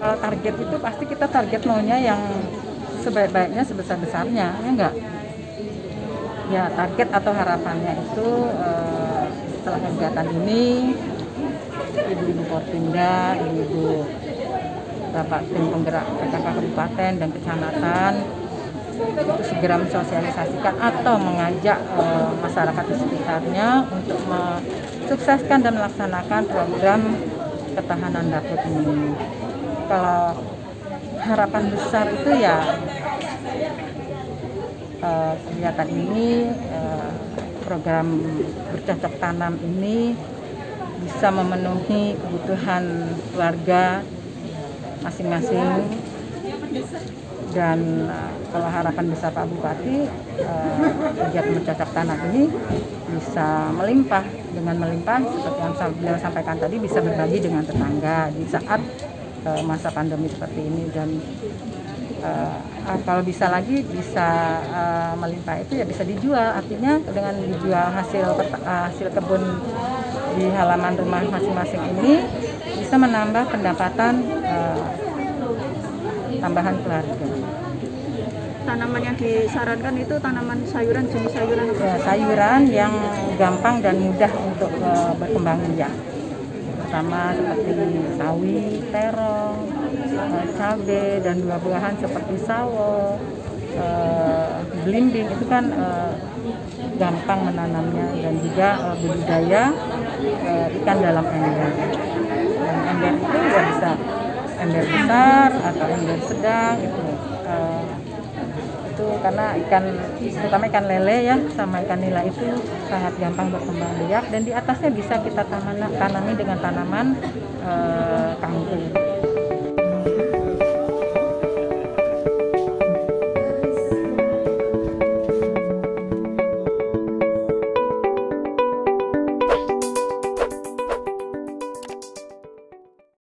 Kalau target itu pasti kita target maunya yang sebaik-baiknya, sebesar-besarnya, ya enggak? Ya, target atau harapannya itu setelah kegiatan ini, ibu-ibu Portinda, ibu-ibu Bapak Tim Penggerak PKK Kabupaten dan Kecamatan itu segera mensosialisasikan atau mengajak masyarakat di sekitarnya untuk mensukseskan dan melaksanakan program ketahanan dapur ini. Kalau harapan besar itu ya kegiatan ini, program bercocok tanam ini bisa memenuhi kebutuhan keluarga masing-masing. Dan kalau harapan besar Pak Bupati, kegiatan bercocok tanam ini bisa melimpah. Dengan melimpah, seperti yang beliau sampaikan tadi, bisa berbagi dengan tetangga di saat masa pandemi seperti ini. Dan kalau bisa lagi bisa melimpah itu ya bisa dijual, artinya dengan dijual hasil kebun di halaman rumah masing-masing ini bisa menambah pendapatan tambahan keluarga. Tanaman yang disarankan itu tanaman sayuran, jenis sayuran apa? Ya, sayuran yang gampang dan mudah untuk berkembang biak. Pertama seperti sawi, terong, cabe, dan buah-buahan seperti sawo, belimbing itu kan gampang menanamnya, dan juga budidaya ikan dalam ember. Dan ember itu juga bisa ember besar atau ember sedang itu karena ikan, terutama ikan lele ya sama ikan nila itu sangat gampang berkembang biak, dan di atasnya bisa kita tanami dengan tanaman kangkung.